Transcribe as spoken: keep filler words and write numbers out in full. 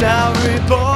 now reborn.